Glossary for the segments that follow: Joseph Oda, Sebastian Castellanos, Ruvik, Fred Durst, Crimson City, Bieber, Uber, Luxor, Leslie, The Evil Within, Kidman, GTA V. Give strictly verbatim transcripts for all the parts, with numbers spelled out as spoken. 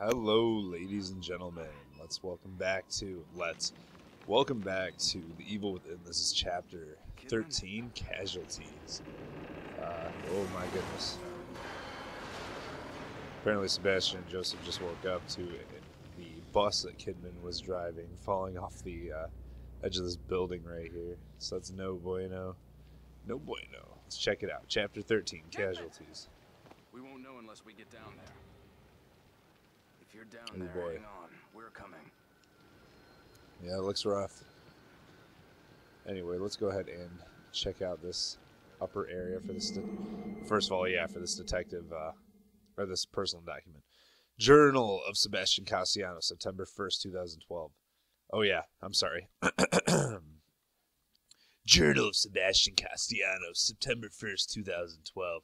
Hello, ladies and gentlemen. Let's welcome back to let's welcome back to The Evil Within. This is chapter thirteen, Casualties. Uh, oh my goodness. Apparently, Sebastian and Joseph just woke up to the bus that Kidman was driving falling off the uh, edge of this building right here. So that's no bueno. No bueno. Let's check it out. Chapter thirteen, Casualties. We won't know unless we get down there. If you're down oh, there, boy. Hang on. We're coming. Yeah, it looks rough. Anyway, let's go ahead and check out this upper area for this. First of all, yeah, for this detective, uh, or this personal document. Journal of Sebastian Castellanos, September first, two thousand twelve. Oh, yeah, I'm sorry. Journal of Sebastian Castellanos, September first, two thousand twelve.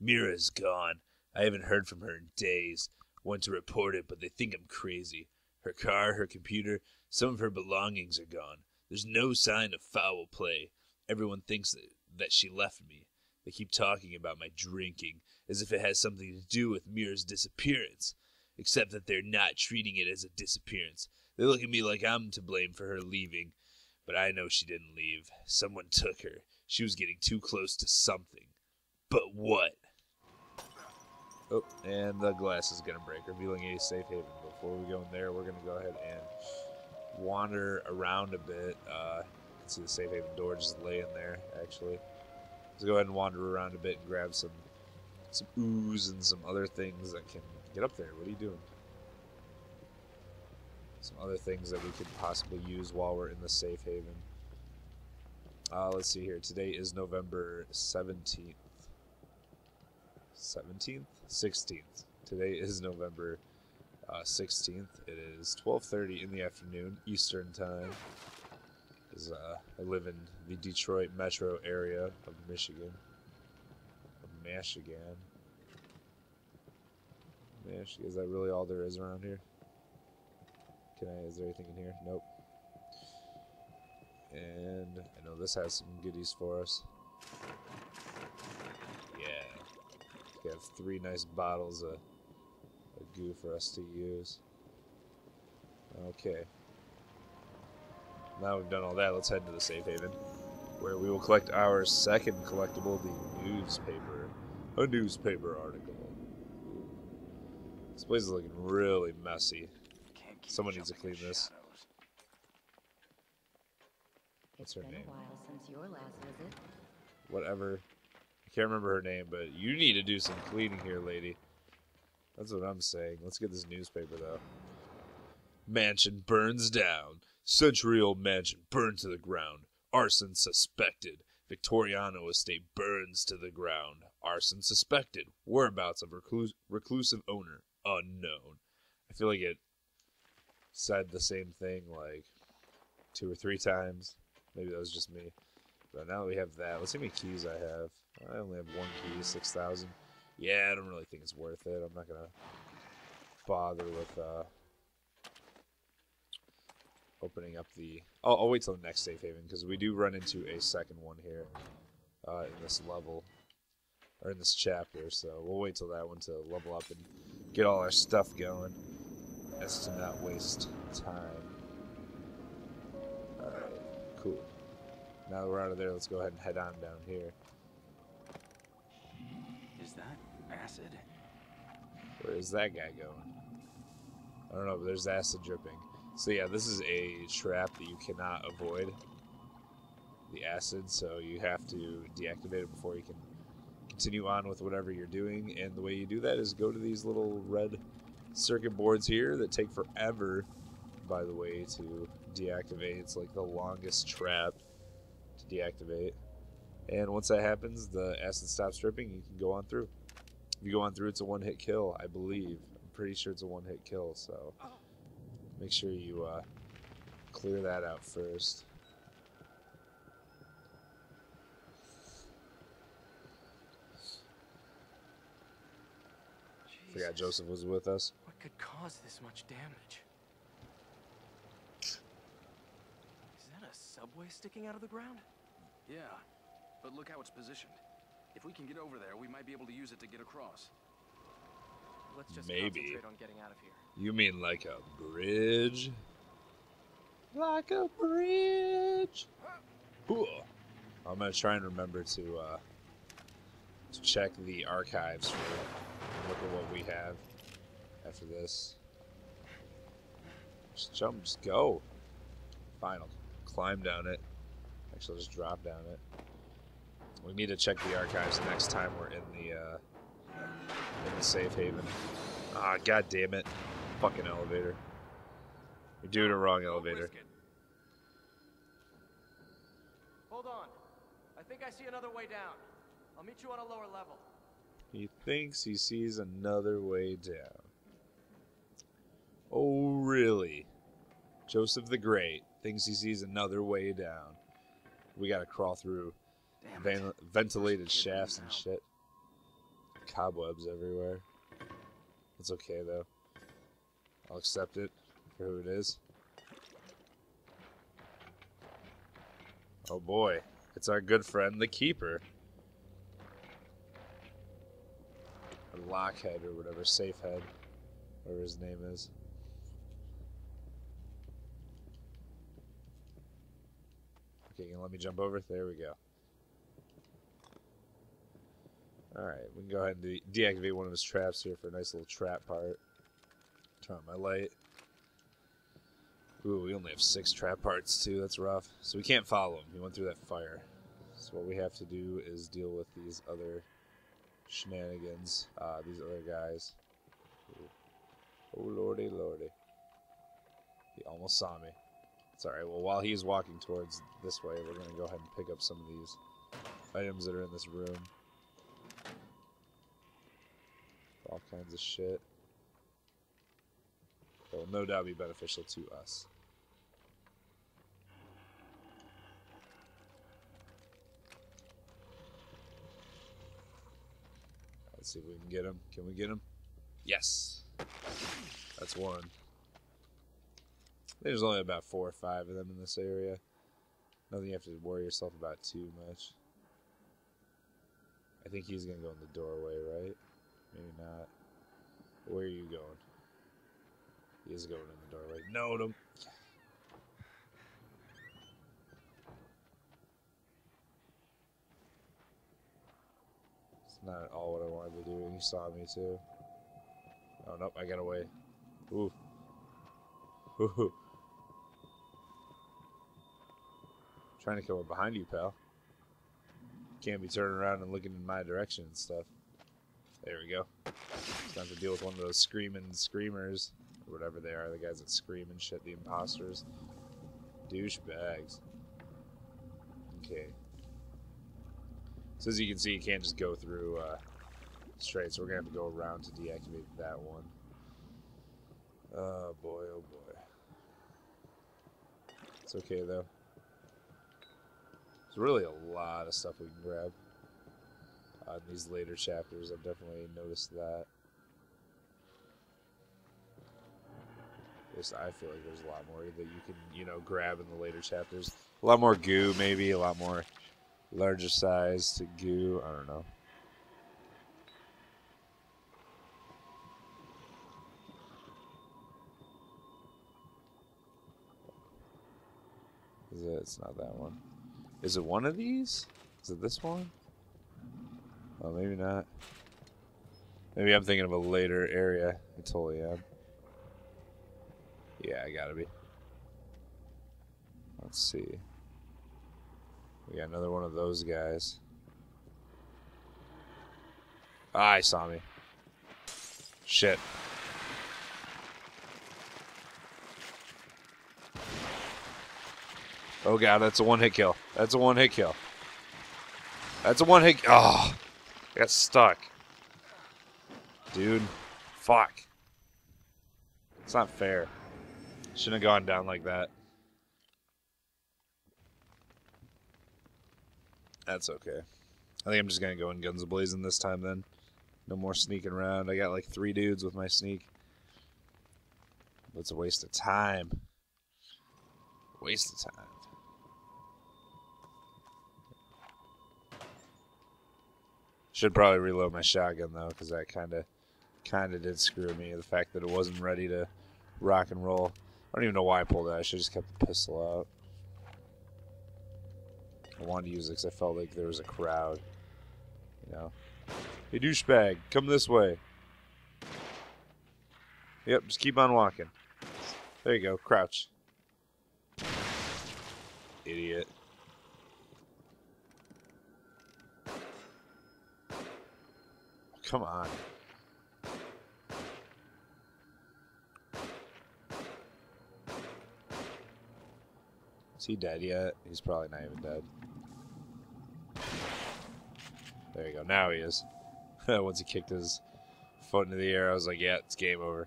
Mira's gone. I haven't heard from her in days. Went to report it, but they think I'm crazy. Her car, her computer, some of her belongings are gone. There's no sign of foul play. Everyone thinks that, that she left me. They keep talking about my drinking, as if it has something to do with Mira's disappearance, except that they're not treating it as a disappearance. They look at me like I'm to blame for her leaving, but I know she didn't leave. Someone took her. She was getting too close to something. But what? Oh, and the glass is going to break, revealing a safe haven. Before we go in there, we're going to go ahead and wander around a bit. Uh, you can see the safe haven door just laying there, actually. Let's go ahead and wander around a bit and grab some some ooze and some other things that can get up there. What are you doing? Some other things that we could possibly use while we're in the safe haven. Uh, let's see here. Today is November seventeenth. seventeenth? sixteenth. Today is November uh, sixteenth. It is twelve thirty in the afternoon, Eastern Time. Is, uh, I live in the Detroit metro area of Michigan. Of Michigan. Michigan. Is that really all there is around here? Can I, is there anything in here? Nope. And I know this has some goodies for us. We have three nice bottles of, of goo for us to use. Okay. Now we've done all that, let's head to the safe haven, where we will collect our second collectible, the newspaper. A newspaper article. This place is looking really messy. Someone needs to clean this. What's her name? Whatever. Can't remember her name, but you need to do some cleaning here, lady. That's what I'm saying. Let's get this newspaper, though. Mansion burns down. Century-old mansion burned to the ground. Arson suspected. Victoriano estate burns to the ground. Arson suspected. Whereabouts of reclus reclusive owner unknown. I feel like it said the same thing like two or three times. Maybe that was just me. But now that we have that, let's see how many keys I have. I only have one key, six thousand. Yeah, I don't really think it's worth it. I'm not going to bother with uh, opening up the... I'll, I'll wait till the next safe haven, because we do run into a second one here uh, in this level, or in this chapter, so we'll wait till that one to level up and get all our stuff going, as to not waste time. Alright, cool. Now that we're out of there, let's go ahead and head on down here. Is that acid? Where is that guy going? I don't know, but there's acid dripping. So yeah, this is a trap that you cannot avoid. The acid, so you have to deactivate it before you can continue on with whatever you're doing. And the way you do that is go to these little red circuit boards here that take forever, by the way, to deactivate. It's like the longest trap to deactivate, and once that happens, the acid stops dripping. You can go on through. If you go on through, it's a one-hit kill, I believe. I'm pretty sure it's a one-hit kill, so make sure you uh, clear that out first. Jesus. Forgot Joseph was with us. What could cause this much damage? Subway sticking out of the ground? Yeah, but look how it's positioned. If we can get over there, we might be able to use it to get across. Let's just Maybe. concentrate on getting out of here. You mean like a bridge? Like a bridge. Cool. I'm gonna try and remember to uh, to check the archives for it. Look at what we have after this. Just jump, just go. Fine, I'll climb down it. Actually, I'll just drop down it. We need to check the archives next time we're in the uh, in the safe haven. Ah, god damn it! Fucking elevator. You're doing it wrong, elevator. Hold on. I think I see another way down. I'll meet you on a lower level. He thinks he sees another way down. Oh, really? Joseph the Great thinks he sees another way down. We gotta crawl through van ventilated shafts and shit. Cobwebs everywhere. It's okay, though. I'll accept it for who it is. Oh boy, it's our good friend, the Keeper. Or Lockhead or whatever, Safehead, whatever his name is. Okay, you can let me jump over? There we go. Alright, we can go ahead and de deactivate one of his traps here for a nice little trap part. Turn on my light. Ooh, we only have six trap parts, too. That's rough. So we can't follow him. He went through that fire. So what we have to do is deal with these other shenanigans. Uh, these other guys. Ooh. Oh, lordy, lordy. He almost saw me. It's alright. Well, while he's walking towards this way, we're going to go ahead and pick up some of these items that are in this room. All kinds of shit. It will no doubt be beneficial to us. Let's see if we can get him. Can we get him? Yes. That's one. There's only about four or five of them in this area. Nothing you have to worry yourself about too much. I think he's going to go in the doorway, right? Maybe not. Where are you going? He is going in the doorway. No, don't. It's not at all what I wanted to do. You saw me too. Oh nope, I got away. Ooh. Ooh. Trying to come up behind you, pal. Can't be turning around and looking in my direction and stuff. There we go. Just have to deal with one of those screaming screamers. Or whatever they are, the guys that scream and shit, the imposters. Douchebags. Okay. So as you can see, you can't just go through uh, straight, so we're going to have to go around to deactivate that one. Oh boy, oh boy. It's okay though. There's really a lot of stuff we can grab. Uh, in these later chapters, I've definitely noticed that. At least I feel like there's a lot more that you can, you know, grab in the later chapters. A lot more goo, maybe. A lot more larger size to goo. I don't know. Is it? It's not that one. Is it one of these? Is it this one? Oh, maybe not. Maybe I'm thinking of a later area. I totally am. Yeah, I gotta be. Let's see. We got another one of those guys. Ah, he saw me. Shit. Oh god, that's a one-hit kill. That's a one-hit kill. That's a one-hit. Oh. I got stuck. Dude. Fuck. It's not fair. Shouldn't have gone down like that. That's okay. I think I'm just going to go in guns a-blazing this time then. No more sneaking around. I got like three dudes with my sneak. It's a waste of time. Waste of time. Should probably reload my shotgun though, because that kind of kind of did screw me, the fact that it wasn't ready to rock and roll. I don't even know why I pulled that. I should have just kept the pistol out. I wanted to use it because I felt like there was a crowd. You know? Hey, douchebag, come this way. Yep, just keep on walking. There you go, crouch. Idiot. Come on. Is he dead yet? He's probably not even dead. There you go. Now he is. Once he kicked his foot into the air, I was like, yeah, it's game over.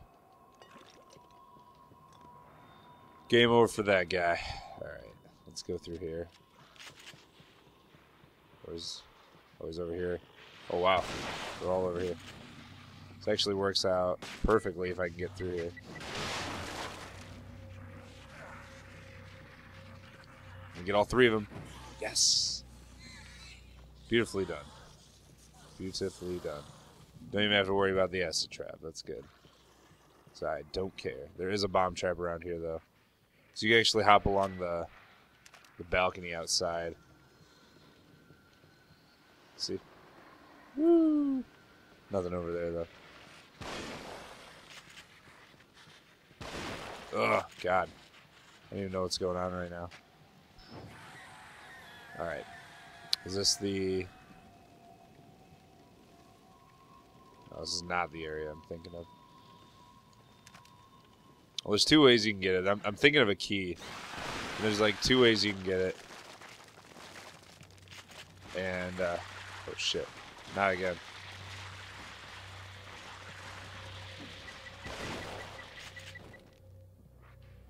Game over for that guy. Alright, let's go through here. Where's... Oh, he's over here. Oh, wow. They're all over here. This actually works out perfectly if I can get through here. Get all three of them. Yes. Beautifully done. Beautifully done. Don't even have to worry about the acid trap. That's good. So I don't care. There is a bomb trap around here, though. So you can actually hop along the, the balcony outside. See? Woo! Nothing over there, though. Ugh, God. I don't even know what's going on right now. Alright. Is this the... No, this is not the area I'm thinking of. Well, there's two ways you can get it. I'm, I'm thinking of a key. And there's like two ways you can get it. And, uh... oh, shit. Not again.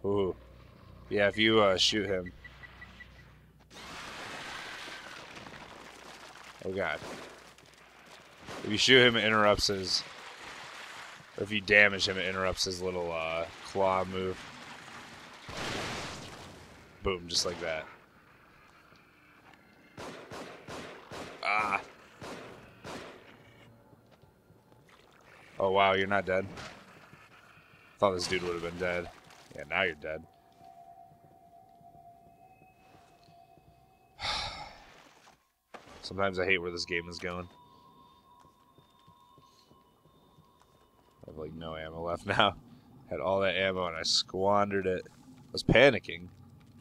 Ooh. Yeah, if you, uh, shoot him. Oh god. If you shoot him, it interrupts his... Or if you damage him, it interrupts his little uh, claw move. Boom, just like that. Ah! Oh wow, you're not dead? I thought this dude would have been dead. Yeah, now you're dead. Sometimes I hate where this game is going. I have like no ammo left now. Had all that ammo and I squandered it. I was panicking.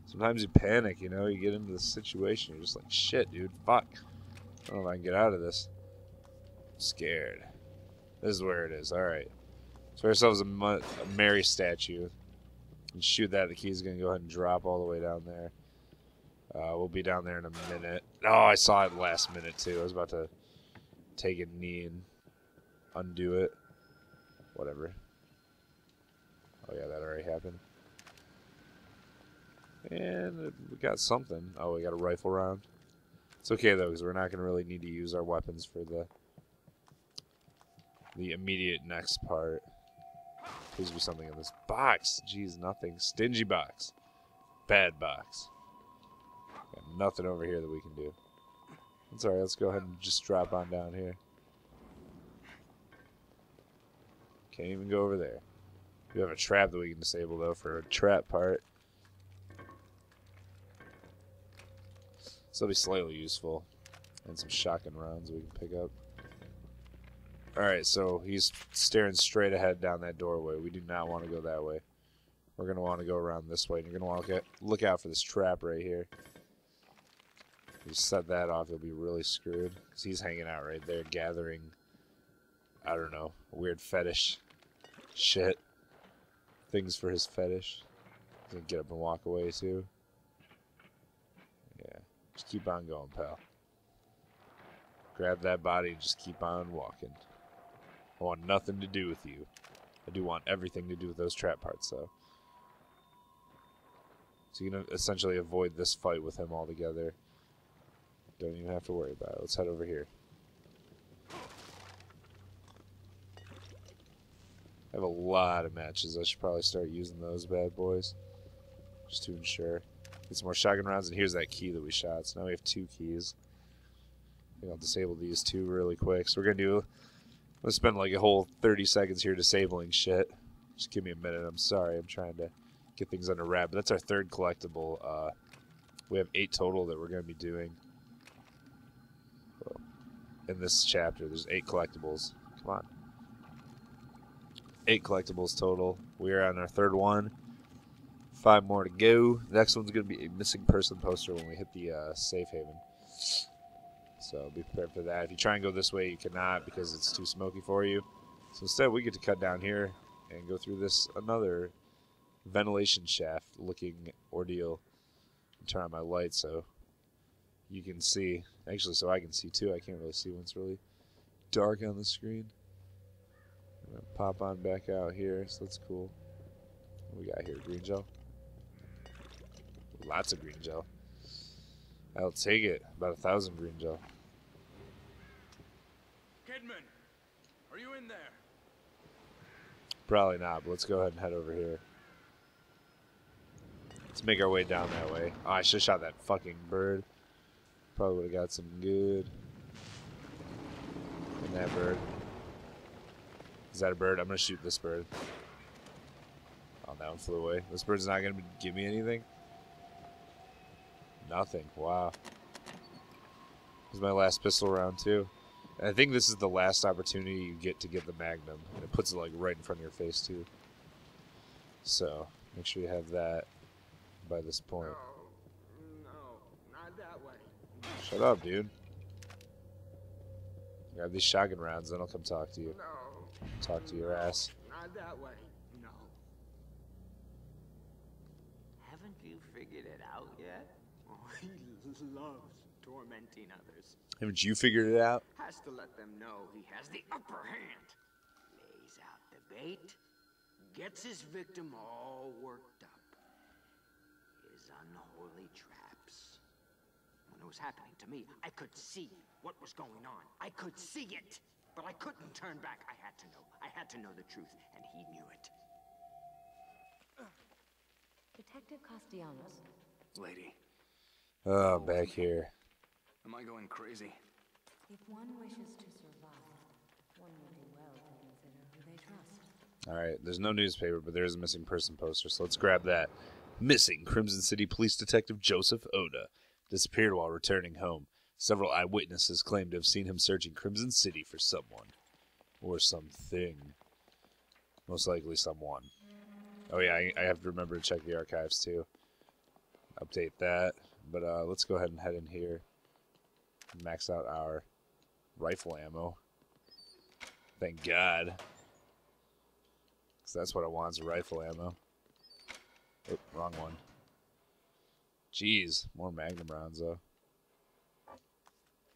Sometimes you panic, you know? You get into this situation, you're just like, shit, dude, fuck. I don't know if I can get out of this. I'm scared. This is where it is, alright. Let's get ourselves a, a Mary statue. And shoot that, the key's gonna go ahead and drop all the way down there. Uh, we'll be down there in a minute. Oh, I saw it last minute, too. I was about to take a knee and undo it. Whatever. Oh, yeah, that already happened. And we got something. Oh, we got a rifle round. It's okay, though, because we're not going to really need to use our weapons for the the immediate next part. Please be something in this box. Jeez, nothing. Stingy box. Bad box. Got nothing over here that we can do. It's alright, let's go ahead and just drop on down here. Can't even go over there. We have a trap that we can disable, though, for a trap part. This will be slightly useful. And some shotgun rounds we can pick up. Alright, so he's staring straight ahead down that doorway. We do not want to go that way. We're going to want to go around this way. And you're going to want to look out for this trap right here. If you set that off, you'll be really screwed. Because he's hanging out right there, gathering, I don't know, weird fetish shit. Things for his fetish. He's going to get up and walk away, too. Yeah. Just keep on going, pal. Grab that body and just keep on walking. I want nothing to do with you. I do want everything to do with those trap parts, though. So you can essentially avoid this fight with him altogether. Don't even have to worry about it. Let's head over here. I have a lot of matches. I should probably start using those bad boys. Just to ensure. Get some more shotgun rounds, and here's that key that we shot. So now we have two keys. I think I'll disable these two really quick. So we're going to do Let's spend like a whole thirty seconds here disabling shit. Just give me a minute. I'm sorry. I'm trying to get things under wrap. But that's our third collectible. Uh, we have eight total that we're going to be doing. In this chapter, there's eight collectibles. Come on. Eight collectibles total. We are on our third one. Five more to go. The next one's going to be a missing person poster when we hit the uh, safe haven. So be prepared for that. If you try and go this way, you cannot because it's too smoky for you. So instead, we get to cut down here and go through this another ventilation shaft-looking ordeal. I'll turn on my light so you can see. Actually, so I can see, too. I can't really see when it's really dark on the screen. I'm going to pop on back out here, so that's cool. What we got here? Green gel? Lots of green gel. I'll take it. About a thousand green gel. Kidman, are you in there? Probably not, but let's go ahead and head over here. Let's make our way down that way. Oh, I should have shot that fucking bird. Probably would have got some good. And that bird. Is that a bird? I'm going to shoot this bird. Oh, that one flew away. This bird's not going to give me anything? Nothing. Wow. This is my last pistol round, too. And I think this is the last opportunity you get to get the Magnum. And it puts it, like, right in front of your face, too. So, make sure you have that by this point. No, no, not that way. Shut up, dude. Grab these shotgun rounds, then I'll come talk to you. No. Talk to your ass. Not that way. No. Haven't you figured it out yet? He loves tormenting others. Haven't you figured it out? Has to let them know he has the upper hand. Lays out the bait, gets his victim all worked up. His unholy traps. When it was happening to me, I could see what was going on. I could see it, but I couldn't turn back. I had to know. I had to know the truth, and he knew it. Detective Castellanos. Lady. Oh, back here. Am I going crazy? If one wishes to survive, one will do well to consider who they trust. All right, there's no newspaper, but there is a missing person poster, so let's grab that. Missing Crimson City Police Detective Joseph Oda. Disappeared while returning home. Several eyewitnesses claim to have seen him searching Crimson City for someone. Or something. Most likely someone. Oh yeah, I, I have to remember to check the archives too. Update that. But uh, let's go ahead and head in here. Max out our rifle ammo. Thank God. Because that's what I want is rifle ammo. Oh, wrong one. Jeez, more Magnum rounds, though.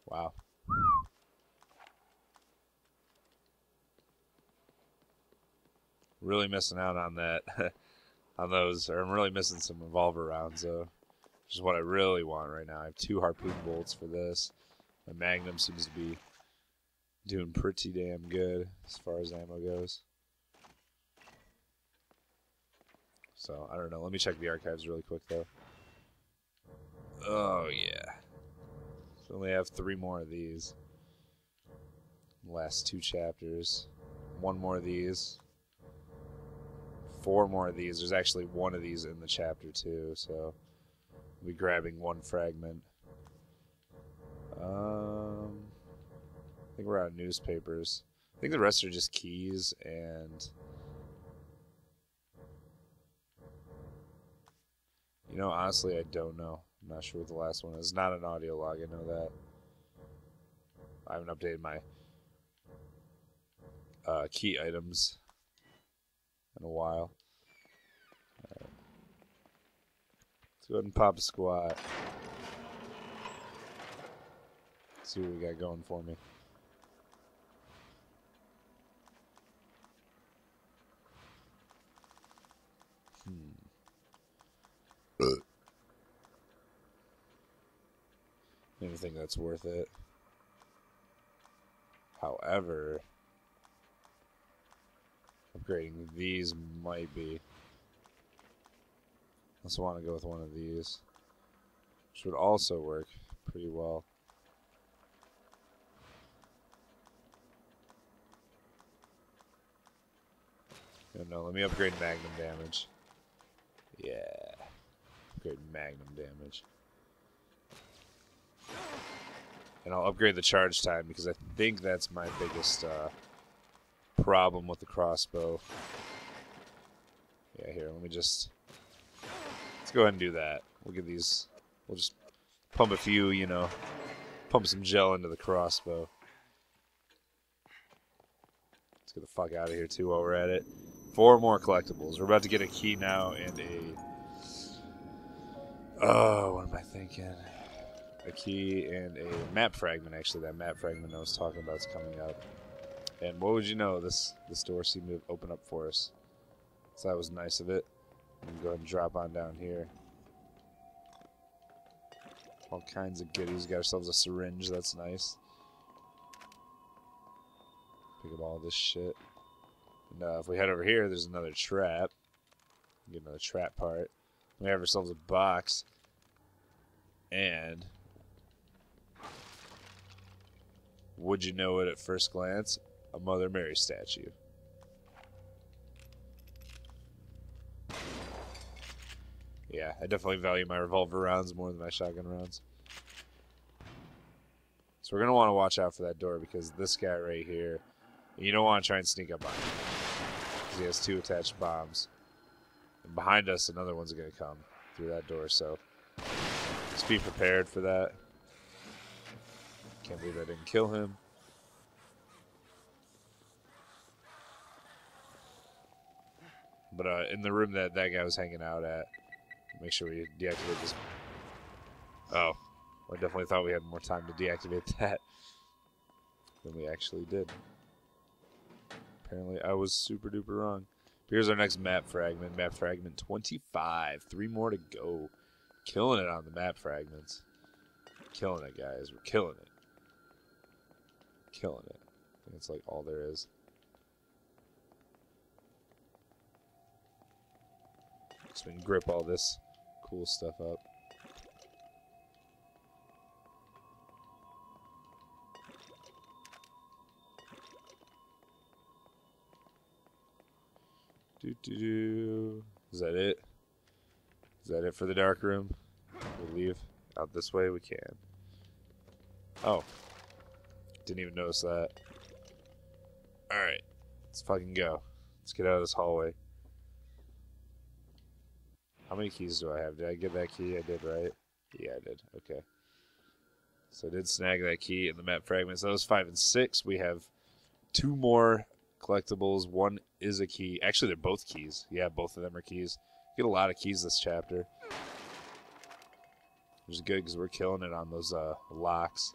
Wow. Really missing out on that. on those. Or I'm really missing some revolver rounds, though. Which is what I really want right now. I have two harpoon bolts for this. My Magnum seems to be doing pretty damn good as far as ammo goes. So, I don't know. Let me check the archives really quick, though. Oh, yeah. So, I only have three more of these. Last two chapters. One more of these. Four more of these. There's actually one of these in the chapter, too, so... We'll be grabbing one fragment. Um, I think we're out of newspapers. I think the rest are just keys and... You know, honestly, I don't know. I'm not sure what the last one is. It's not an audio log, I know that. I haven't updated my uh, key items in a while. Go ahead and pop a squat. See what we got going for me. Hmm. Anything that's worth it. However, upgrading these might be. I also want to go with one of these, which would also work pretty well. Oh, no, let me upgrade magnum damage. Yeah. Upgrade magnum damage. And I'll upgrade the charge time because I think that's my biggest uh, problem with the crossbow. Yeah, here, let me just... Let's go ahead and do that. We'll get these... We'll just pump a few, you know, pump some gel into the crossbow. Let's get the fuck out of here, too, while we're at it. Four more collectibles. We're about to get a key now and a... Oh, what am I thinking? A key and a map fragment, actually. That map fragment I was talking about is coming up. And what would you know, this, this door seemed to open up for us. So that was nice of it. I'm gonna go ahead and drop on down here. All kinds of goodies. Got ourselves a syringe. That's nice. Pick up all this shit. And uh, if we head over here, there's another trap. Get another trap part. We have ourselves a box. And... Would you know it at first glance? A Mother Mary statue. Yeah, I definitely value my revolver rounds more than my shotgun rounds. So we're going to want to watch out for that door because this guy right here, you don't want to try and sneak up on him. Because he has two attached bombs. And behind us, another one's going to come through that door, so just be prepared for that. Can't believe I didn't kill him. But uh, in the room that that guy was hanging out at, make sure we deactivate this. Oh, I definitely thought we had more time to deactivate that than we actually did. Apparently I was super duper wrong. Here's our next map fragment. Map fragment twenty-five. Three more to go. Killing it on the map fragments. Killing it, guys. We're killing it. Killing it. I think it's like all there is. So we can grip all this cool stuff up. Do do do. Is that it? Is that it for the dark room? We'll leave out this way. We can. Oh, didn't even notice that. All right, let's fucking go. Let's get out of this hallway. How many keys do I have? Did I get that key? I did, right? Yeah, I did. Okay. So I did snag that key in the map fragments. That was five and six. We have two more collectibles. One is a key. Actually, they're both keys. Yeah, both of them are keys. Get a lot of keys this chapter. Which is good because we're killing it on those uh, locks.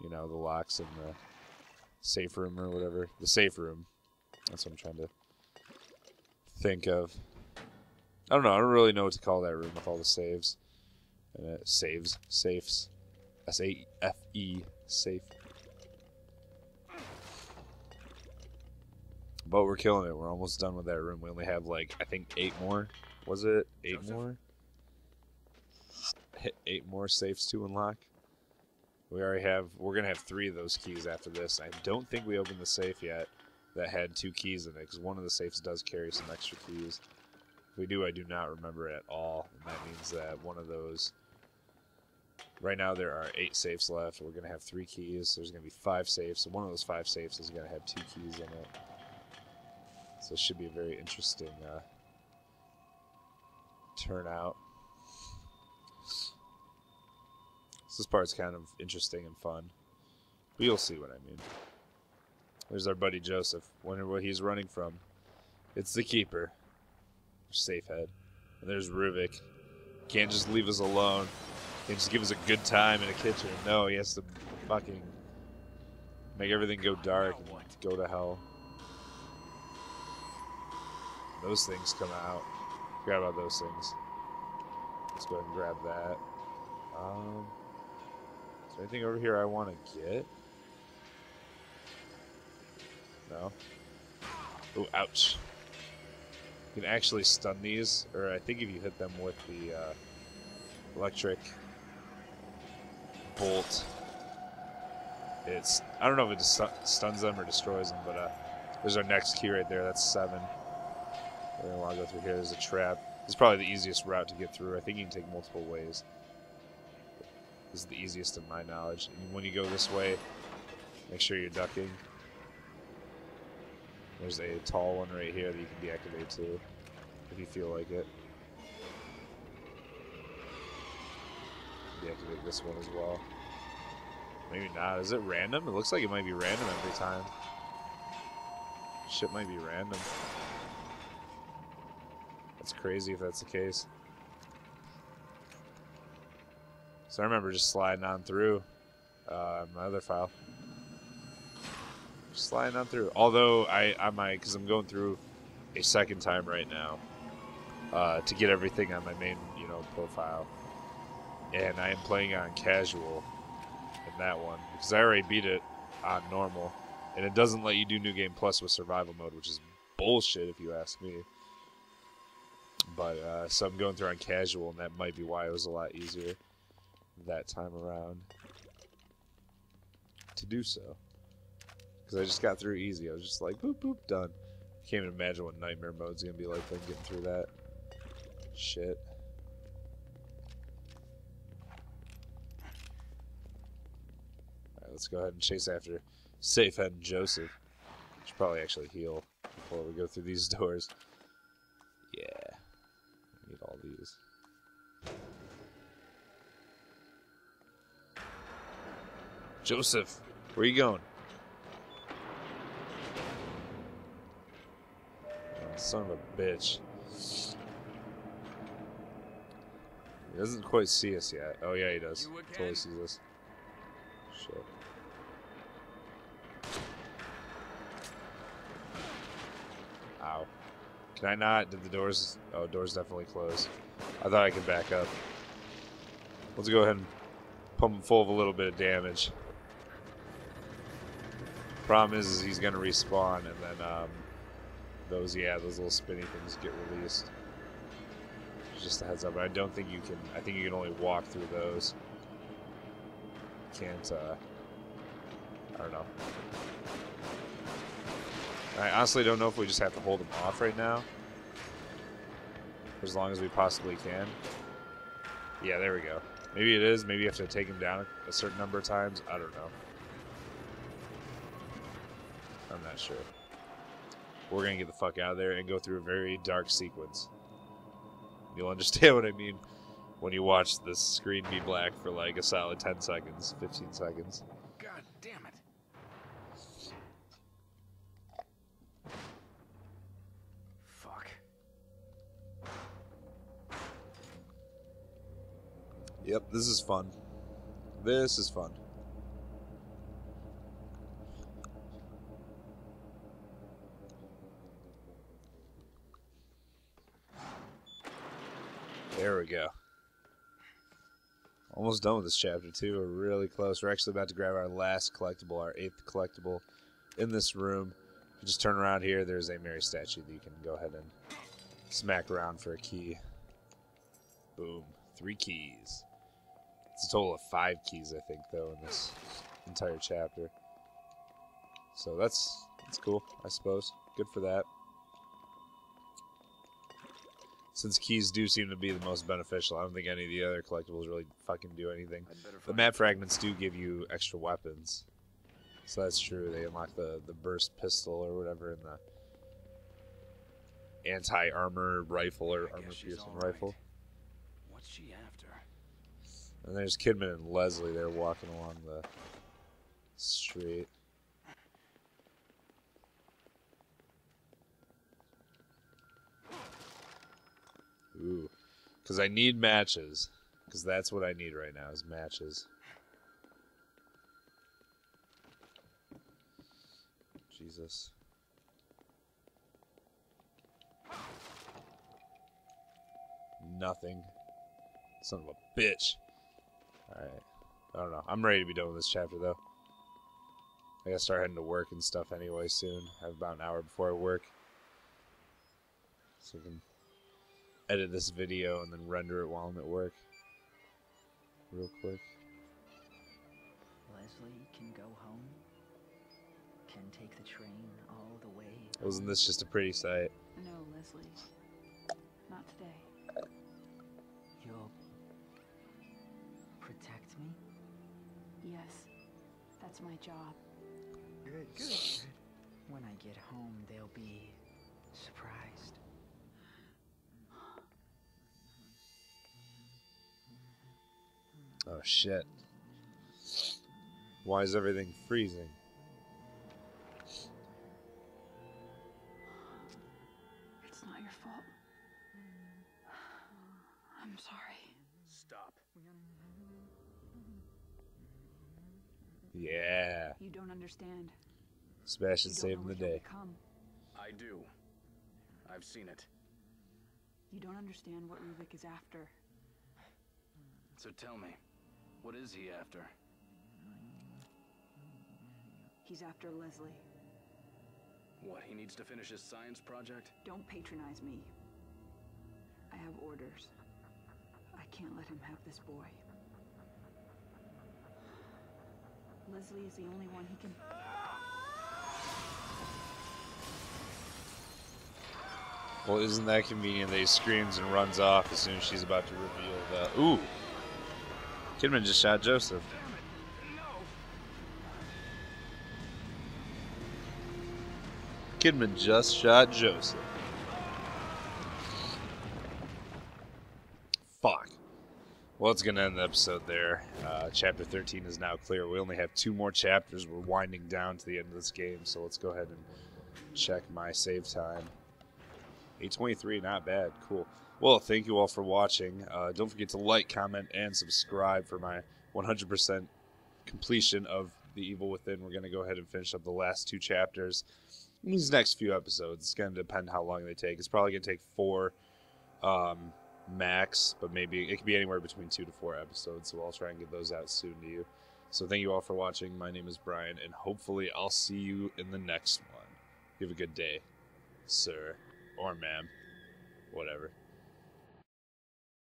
You know, the locks in the safe room or whatever. The safe room. That's what I'm trying to think of. I don't know. I don't really know what to call that room with all the saves. Uh, saves. Safes. S A F E. Safe. But we're killing it. We're almost done with that room. We only have, like, I think eight more. Was it? Eight Joseph. more? Eight more safes to unlock. We already have... We're going to have three of those keys after this. I don't think we opened the safe yet that had two keys in it, because one of the safes does carry some extra keys. If we do, I do not remember it at all, and that means that one of those... Right now there are eight safes left. We're going to have three keys, so there's going to be five safes. So one of those five safes is going to have two keys in it. So it should be a very interesting uh, turnout. So this part's kind of interesting and fun. But you'll see what I mean. There's our buddy Joseph. Wonder what he's running from. It's the Keeper. Safe head. And there's Ruvik. Can't just leave us alone. Can't just give us a good time in a kitchen. No, he has to fucking make everything go dark and go to hell. Those things come out. Forgot about those things. Let's go ahead and grab that. Um, is there anything over here I want to get? No? Oh, ouch. You can actually stun these, or I think if you hit them with the uh, electric bolt, it's, I don't know if it just stuns them or destroys them, but uh, There's our next key right there. That's seven. We don't want to go through here. There's a trap. This is probably the easiest route to get through. I think you can take multiple ways. This is the easiest in my knowledge. And when you go this way, make sure you're ducking. There's a tall one right here that you can deactivate too, if you feel like it. Deactivate this one as well. Maybe not. Is it random? It looks like it might be random every time. Shit might be random. That's crazy if that's the case. So I remember just sliding on through uh, my other file. Just sliding on through. Although I, I might, because I'm going through a second time right now uh, to get everything on my main, you know, profile. And I am playing on casual in that one because I already beat it on normal. And it doesn't let you do New Game Plus with survival mode, which is bullshit if you ask me. But, uh, so I'm going through on casual, and that might be why it was a lot easier that time around to do so. Because I just got through easy. I was just like, boop, boop, done. I can't even imagine what nightmare mode's going to be like then getting through that. Shit. Alright, let's go ahead and chase after Safe and Joseph. Should probably actually heal before we go through these doors. Yeah. I need all these. Joseph, where are you going? Oh, son of a bitch. He doesn't quite see us yet. Oh yeah, he does. Totally sees us. Shit. Ow. Can I not? Did the doors... Oh, doors definitely closed. I thought I could back up. Let's go ahead and pump him full of a little bit of damage. Problem is, is he's going to respawn, and then um, those, yeah, those little spinny things get released. Just a heads up. I don't think you can... I think you can only walk through those. Can't, uh... I don't know. I honestly don't know if we just have to hold them off right now. For as long as we possibly can. Yeah, there we go. Maybe it is. Maybe you have to take him down a certain number of times. I don't know. I'm not sure. We're going to get the fuck out of there and go through a very dark sequence. You'll understand what I mean when you watch this screen be black for like a solid ten seconds, fifteen seconds. God damn it. Yep, this is fun. This is fun. There we go. Almost done with this chapter, too. We're really close. We're actually about to grab our last collectible, our eighth collectible in this room. If you just turn around here, there's a Mary statue that you can go ahead and smack around for a key. Boom. Three keys. It's a total of five keys, I think, though, in this entire chapter. So that's that's cool, I suppose. Good for that. Since keys do seem to be the most beneficial, I don't think any of the other collectibles really fucking do anything. The map fragments do give you extra weapons. So that's true. They unlock the, the burst pistol or whatever in the anti-armor rifle or armor-piercing rifle. She after. And there's Kidman and Leslie there walking along the street. Ooh. Because I need matches. Because that's what I need right now is matches. Jesus. Nothing. Son of a bitch. Alright. I don't know. I'm ready to be done with this chapter, though. I gotta start heading to work and stuff anyway soon. I have about an hour before I work. So I can edit this video and then render it while I'm at work. Real quick. Leslie can go home. Can take the train all the way Wasn't this just a pretty sight? No, Leslie. Not today. You'll protect me? Yes. That's my job. Good, good. When I get home, they'll be surprised. Oh, shit. Why is everything freezing? It's not your fault. I'm sorry. Stop. Yeah. You don't understand. Sebastian's saving the day. I do. I've seen it. You don't understand what Ruvik is after. So tell me, what is he after? He's after Leslie. What, he needs to finish his science project? Don't patronize me. I have orders. I can't let him have this boy. Leslie is the only one he can... Well, isn't that convenient that he screams and runs off as soon as she's about to reveal the... Ooh! Kidman just shot Joseph. Kidman just shot Joseph. Fuck. Well, it's going to end the episode there. Uh, chapter thirteen is now clear. We only have two more chapters. We're winding down to the end of this game, so let's go ahead and check my save time. eight twenty-three, not bad. Cool. Well, thank you all for watching. Uh, don't forget to like, comment, and subscribe for my one hundred percent completion of The Evil Within. We're going to go ahead and finish up the last two chapters. These next few episodes, it's going to depend how long they take. It's probably going to take four um, max, but maybe it could be anywhere between two to four episodes, so I'll try and get those out soon to you. So thank you all for watching. My name is Brian, and hopefully I'll see you in the next one. You have a good day, sir or ma'am, whatever.